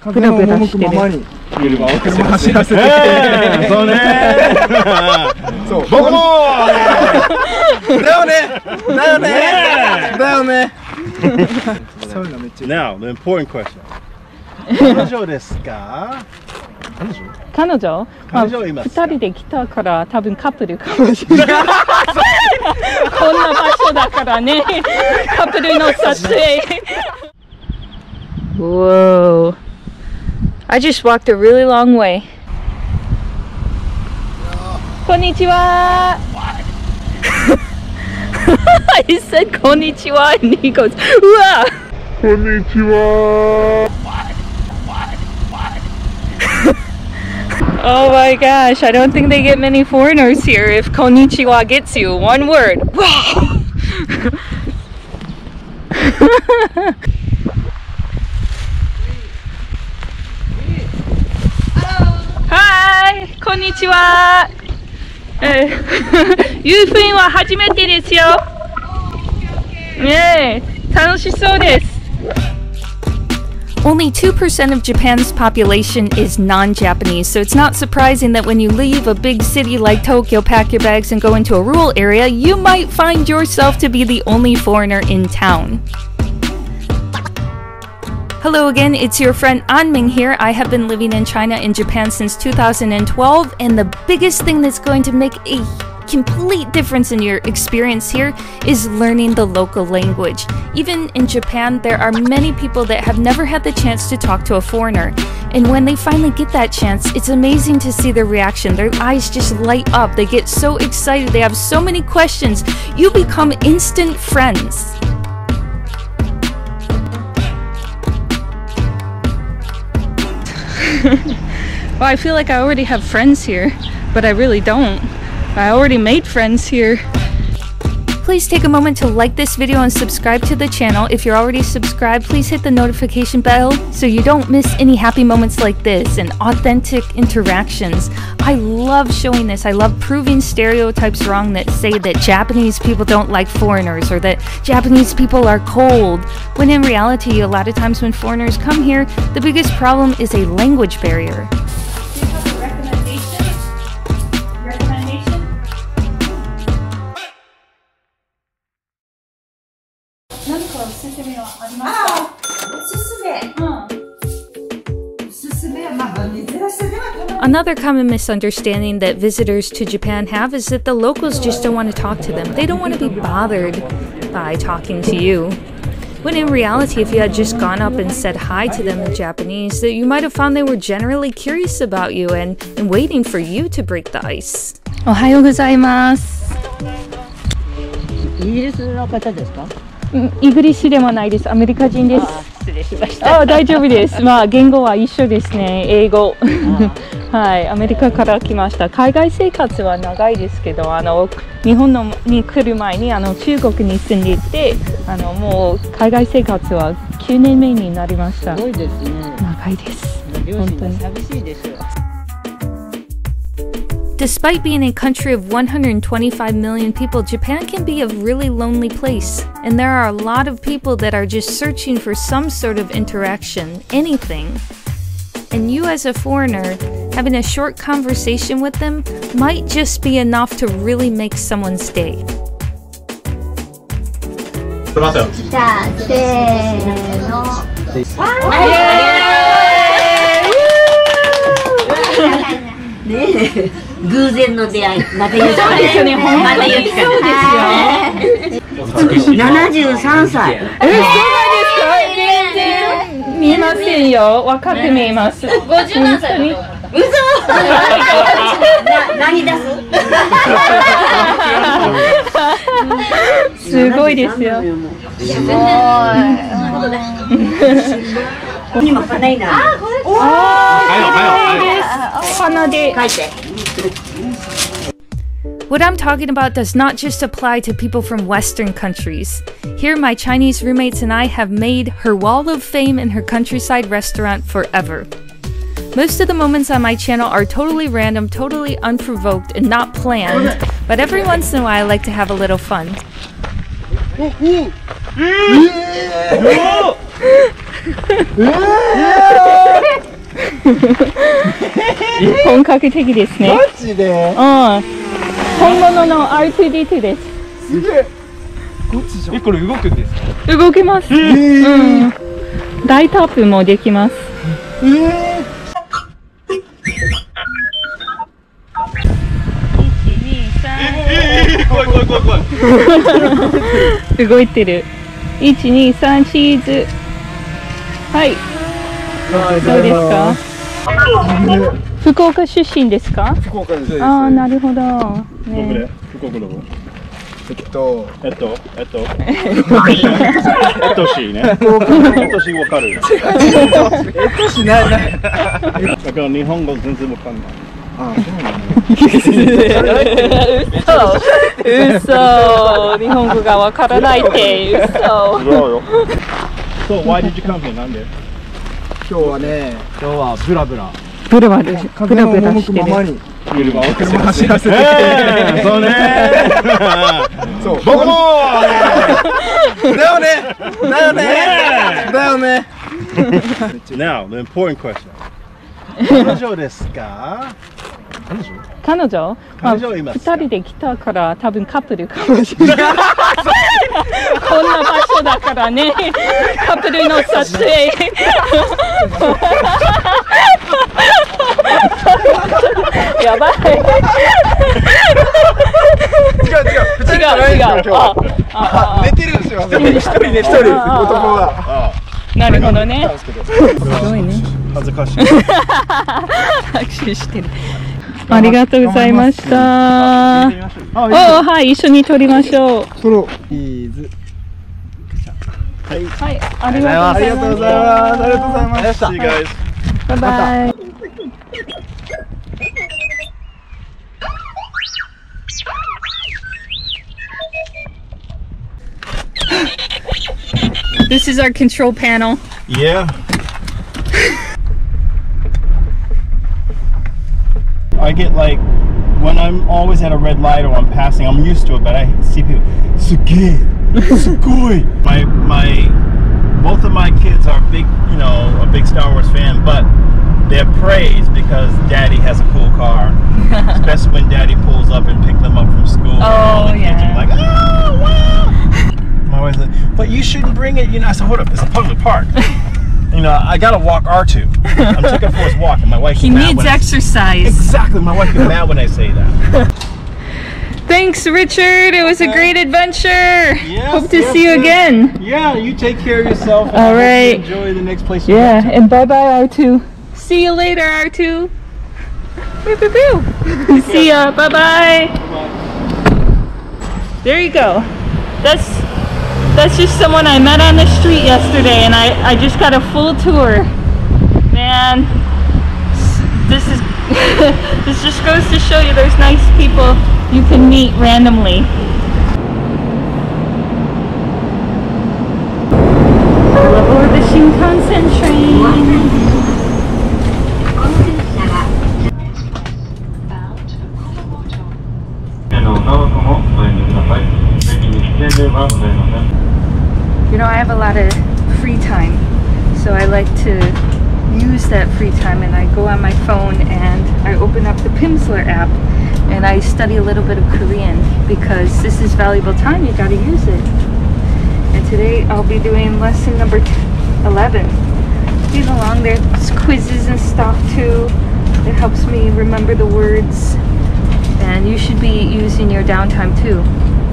風の赴くままに車を走らせて、そうねそう僕もだよねだよねだよね。そういうのめっちゃ Now the important question 彼女ですか。彼女、まあ、2人で来たから多分カップルかもしれないこんな場所だからねカップルの撮影Whoa. I just walked a really long way. Konnichiwa. He said konnichiwa and he goes, Uah. Konnichiwa. Oh my gosh, I don't think they get many foreigners here if konnichiwa gets you. One word. Wow. Hi! Konnichiwa! Yufin wa hajimete desu yo! Yeah! Tanoshishou desu! Only 2% of Japan's population is non-Japanese, so it's not surprising that when you leave a big city like Tokyo, pack your bags and go into a rural area, you might find yourself to be the only foreigner in town. Hello again, it's your friend Anming here. I have been living in China and Japan since 2012, and the biggest thing that's going to make a complete difference in your experience here is learning the local language. Even in Japan, there are many people that have never had the chance to talk to a foreigner. And when they finally get that chance, it's amazing to see their reaction. Their eyes just light up. They get so excited. They have so many questions. You become instant friends. Well, I feel like I already have friends here, but I really don't. I already made friends here. Please take a moment to like this video and subscribe to the channel. If you're already subscribed, please hit the notification bell so you don't miss any happy moments like this and authentic interactions. I love showing this. I love proving stereotypes wrong that say that Japanese people don't like foreigners or that Japanese people are cold, when in reality, a lot of times when foreigners come here, the biggest problem is a language barrier. Do you have a recommendation? Another common misunderstanding that visitors to Japan have is that the locals just don't want to talk to them. They don't want to be bothered by talking to you. When in reality, if you had just gone up and said hi to them in Japanese, that you might have found they were generally curious about you and waiting for you to break the ice. Ohayou gozaimasu. イギリスでもないです。アメリカ人です。失礼しました。大丈夫です。まあ言語は一緒ですね。英語。はい、アメリカから来ました。海外生活は長いですけど、日本のに来る前に中国に住んでいて、もう海外生活は9年目になりました。すごいですね。長いです。本当に寂しいでしょう。Despite being a country of 125 million people, Japan can be a really lonely place. And there are a lot of people that are just searching for some sort of interaction, anything. And you as a foreigner, having a short conversation with them might just be enough to really make someone's day. Wow. 偶然の出会い。また言うて73歳。え、そうなんですか？見えませんよ。若く見えます。50何歳。嘘。何出す？すごいですよ。すごい。今かないな。おお。花で書いて。What I'm talking about does not just apply to people from Western countries. Here, my Chinese roommates and I have made her wall of fame in her countryside restaurant forever. Most of the moments on my channel are totally random, totally unprovoked, and not planned, but every once in a while I like to have a little fun. 本格的ですね。マジで？本物の R2-D2 です。すげえ。どっちじゃん。これ動くんですか？動きます。大タップもできます。1、2、3。動いてる。1、2、3、チーズ。はい。そうですか。福岡出身ですか？福岡です。ああ、なるほど。ね。福岡どこ？しね。しわかる。しないない。だから日本語全然わかんない。ああ、そうなんだ。嘘。日本語がわからないって嘘。そう、why did you come here？ なんで？今日はね、今日はブラブラ。ブラブラしてる。車を走らせて。そうね。そう。僕も。だよね。だよね。だよね。Now the important question。彼女ですか？彼女？2人で来たから多分カップルかもしれない。こんな場所だからね。カップルの撮影。やばい。違う。あ、寝てるんですよ。一人男が。なるほどね。すごいね。恥ずかしい。拍手してる。ありがとうございました。おお、はい、一緒に撮りましょう。撮ろう。はい、ありがとうございます。ありがとうございました。バイバイ。This is our control panel. Yeah. I get like when I'm always at a red light or I'm passing, I'm used to it, but I see people, sugoi. Both of my kids are big, a big Star Wars fan, but they're praised because Daddy has a cool car. Especially when Daddy pulls up and picks them up from school. Oh yeah. Like, oh wow. My wife's like, but you shouldn't bring it. I said, hold up, it's a public park. I gotta walk R2. I'm taking a forced walk, and my wife. He needs exercise. Exactly, my wife is mad when I say that. Thanks, Richard. It was a great adventure. Yes, hope to see you again. Yeah, you take care of yourself. All right. Enjoy the next place. Yeah, and bye bye R2. See you later, R2. See ya. Bye bye. There you go. That's just someone I met on the street yesterday, and I just got a full tour. Man, this is this just goes to show you there's nice people you can meet randomly. All aboard the Shinkansen train. I have a lot of free time, so I like to use that free time, and I go on my phone and I open up the Pimsleur app and I study a little bit of Korean, because this is valuable time. You got to use it. And today I'll be doing lesson number 11. These along, there's quizzes and stuff too. It helps me remember the words, and you should be using your downtime too,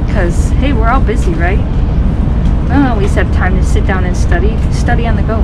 because hey, we're all busy, right? We always have time to sit down and study on the go.